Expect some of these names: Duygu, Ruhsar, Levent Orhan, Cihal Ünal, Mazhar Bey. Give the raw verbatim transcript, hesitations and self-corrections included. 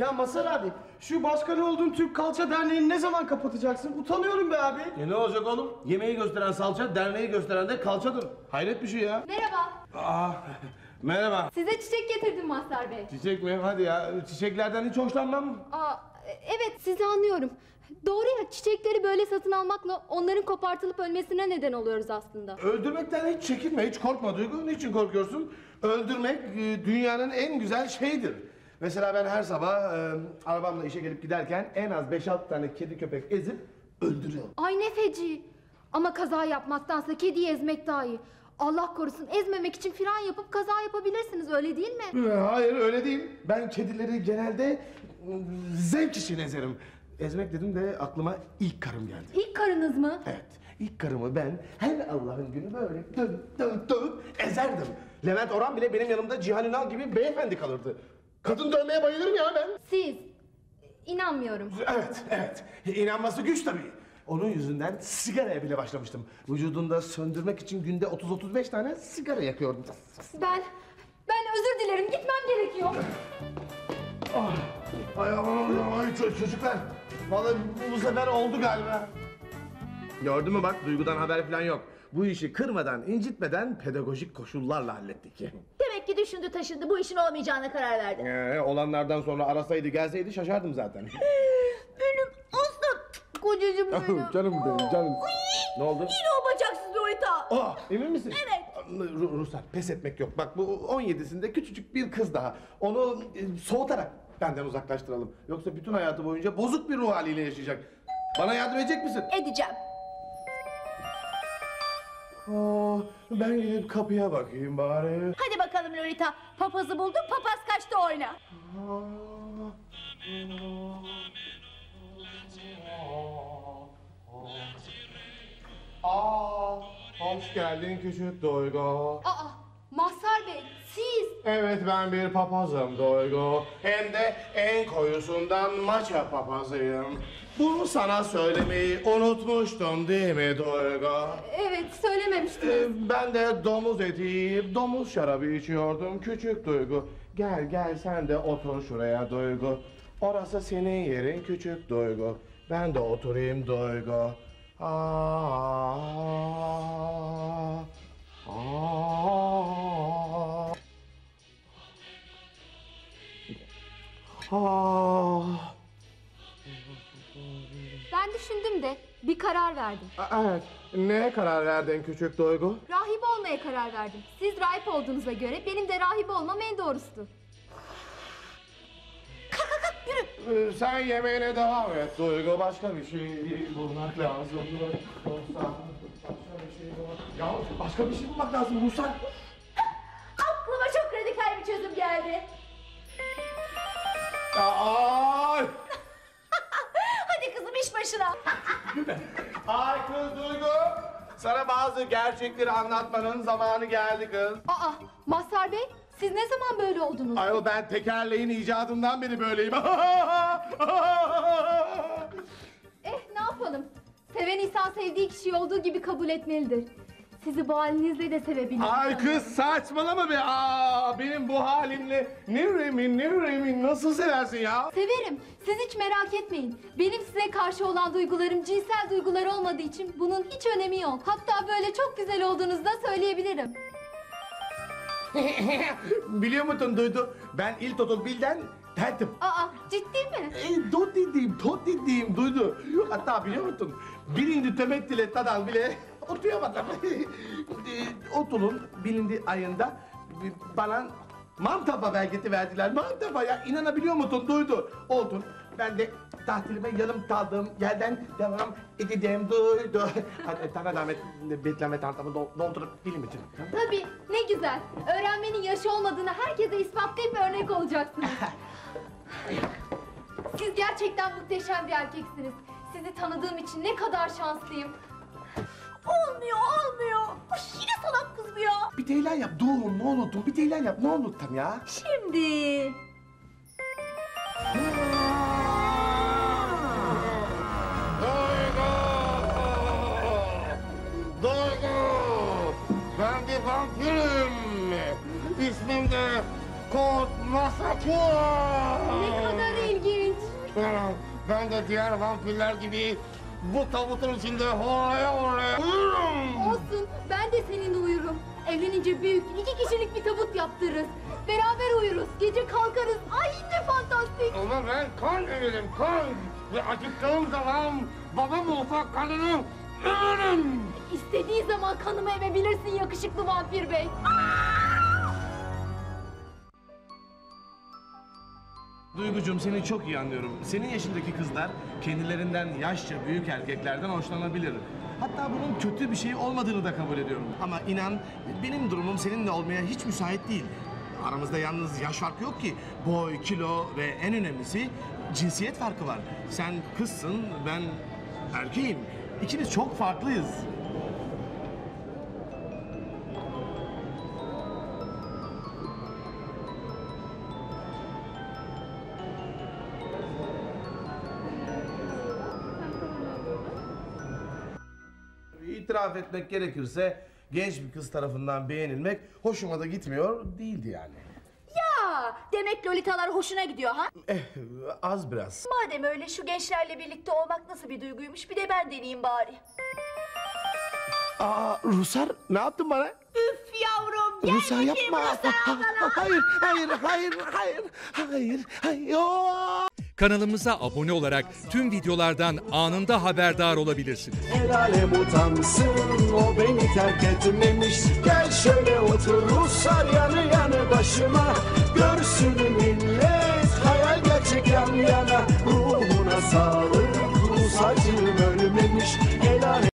Ya Mazhar abi, şu başkanı olduğun Türk Kalça Derneği'ni ne zaman kapatacaksın? Utanıyorum be abi. E ne olacak oğlum? Yemeği gösteren salça, derneği gösteren de kalçadır. Hayret bir şey ya. Merhaba. Aa, merhaba. Size çiçek getirdim Mazhar Bey. Çiçek mi? Hadi ya. Çiçeklerden hiç hoşlanmam mı? Aa, evet, sizi anlıyorum. Doğru ya, çiçekleri böyle satın almakla onların kopartılıp ölmesine neden oluyoruz aslında. Öldürmekten hiç çekinme, hiç korkma Duygu. Niçin korkuyorsun? Öldürmek dünyanın en güzel şeyidir. Mesela ben her sabah e, arabamla işe gelip giderken en az beş altı tane kedi köpek ezip öldürüyorum. Ay ne feci! Ama kaza yapmaktansa kediyi ezmek daha iyi. Allah korusun, ezmemek için fren yapıp kaza yapabilirsiniz, öyle değil mi? Hayır, öyle değil. Ben kedileri genelde zevk için ezerim. Ezmek dedim de aklıma ilk karım geldi. İlk karınız mı? Evet. İlk karımı ben her Allah'ın günü böyle dövüp dövüp dövüp ezerdim. Levent Orhan bile benim yanımda Cihal Ünal gibi beyefendi kalırdı. Kadın dövmeye bayılırım ya ben. Siz? İnanmıyorum. Evet, evet. İnanması güç tabii. Onun yüzünden sigaraya bile başlamıştım. Vücudunda söndürmek için günde otuz otuz beş tane sigara yakıyordum. Ben, ben özür dilerim. Gitmem gerekiyor. Ah, ay, ay, ay, çocuklar. Vallahi bu sefer oldu galiba. Gördün mü bak, Duygu'dan haber falan yok. Bu işi kırmadan, incitmeden pedagojik koşullarla hallettik. Demek ki düşündü taşındı, bu işin olmayacağına karar verdi. Ee, olanlardan sonra arasaydı gelseydi şaşardım zaten. Benim aslan kocacığım benim. Canım benim, canım. Ne oldu? Yine o bacaksız Lolita. Aa, emin misin? Evet. Ruhsar, pes etmek yok. Bak bu on yedisinde küçücük bir kız daha. Onu e, soğutarak benden uzaklaştıralım. Yoksa bütün hayatı boyunca bozuk bir ruh haliyle yaşayacak. Bana yardım edecek misin? Edeceğim. Aa, ben gidip kapıya bakayım bari. Hadi bakalım Lolita, papazı buldum, papaz kaçtı oyna. Aa, aa, aa. Aa, hoş geldin küçük Duygu. Aa, Mazhar Bey, siz? Evet, ben bir papazım Duygu. Hem de en koyusundan maça papazıyım. Bunu sana söylemeyi unutmuştum değil mi Duygu? Evet, söylememiştim. Ee, ben de domuz eti yiyip domuz şarabı içiyordum küçük Duygu. Gel gel sen de otur şuraya Duygu. Orası senin yerin küçük Duygu. Ben de oturayım Duygu. Aa, aa, aa, aa. Ben düşündüm de bir karar verdim. Evet, neye karar verdin küçük Duygu? Rahip olmaya karar verdim. Siz rahip olduğunuza göre benim de rahip olmam en doğrusudur. Kalk kalk kalk yürü. Ee, sen yemeğine devam et Duygu. Başka bir şey bulmak lazım. Ruhsar, başka bir şey bulmak. Ya başka bir şey bulmak lazım Ruhsar. Aklıma çok radikal bir çözüm geldi. Aa! İş başına. Ay kız Duygu, sana bazı gerçekleri anlatmanın zamanı geldi kız. Aa, Mazhar Bey, siz ne zaman böyle oldunuz? Ayol ben tekerleğin icadından beri böyleyim. Eh ne yapalım? Seven insan sevdiği kişiyi olduğu gibi kabul etmelidir. Sizi bu halinizle de sevebilirim. Ay kız saçmalama be. Aa, benim bu halimle ne üremin ne üremin nasıl seversin ya? Severim. Siz hiç merak etmeyin. Benim size karşı olan duygularım cinsel duygular olmadığı için bunun hiç önemi yok. Hatta böyle çok güzel olduğunuzu da söyleyebilirim. Biliyor musun Duydu? Ben il totul bilden derdim. Aa, ciddi mi? E, do dediğim, do dediğim Duydu. Hatta biliyor musun? Bilindi temet dile tadal bile... Otuyamadım. Otulun bilindi ayında bana mantaba belgesi verdiler. Mantaba ya inanabiliyor musun Duydu? Oldun. Ben de tahtilime yanım kaldığım yerden devam edeceğim Duydu. Hadi sana damet bekleme tahtamı doldurup bilim için. Tabii ne güzel. Öğrenmenin yaşı olmadığını herkese ispatlayıp örnek olacaksınız. Siz gerçekten muhteşem bir erkeksiniz. Sizi tanıdığım için ne kadar şanslıyım. Olmuyor, olmuyor. Bu yine salak kız bu ya. Bir teylan yap, dur ne unuttum? Bir teylan yap, ne unuttum ya? Şimdi. Duygu! Duygu! Ben bir vampirim. İsmim de Kod Masakua. Ne kadar iyi. Ben de diğer vampirler gibi bu tabutun içinde horlaya horlaya uyurum. Olsun, ben de seninle uyurum. Evlenince büyük, iki kişilik bir tabut yaptırırız. Beraber uyuruz, gece kalkarız. Ay ne fantastik! Ama ben kan ölerim, kan! Ve acıktığım zaman babam ufak kanını ölerim! İstediği zaman kanımı emebilirsin yakışıklı vampir bey. Duygucuğum, seni çok iyi anlıyorum. Senin yaşındaki kızlar kendilerinden yaşça büyük erkeklerden hoşlanabilir. Hatta bunun kötü bir şey olmadığını da kabul ediyorum. Ama inan benim durumum seninle olmaya hiç müsait değil. Aramızda yalnız yaş farkı yok ki. Boy, kilo ve en önemlisi cinsiyet farkı var. Sen kızsın, ben erkeğim. İkimiz çok farklıyız. İtiraf etmek gerekirse genç bir kız tarafından beğenilmek hoşuma da gitmiyor değildi yani. Ya demek lolitalar hoşuna gidiyor ha? Eh, az biraz. Madem öyle şu gençlerle birlikte olmak nasıl bir duyguymuş bir de ben deneyeyim bari. Aa Ruhsar, ne yaptın bana? Üf yavrum, gel Ruhsar, yapma. Ruhsar, hayır, hayır, hayır, hayır, hayır, hayır. Oo! Kanalımıza abone olarak tüm videolardan anında haberdar olabilirsiniz. Helale mutansın, o beni terk etmemiş. Gel şöyle otur Ruhsar, yanı yanı başıma görsün.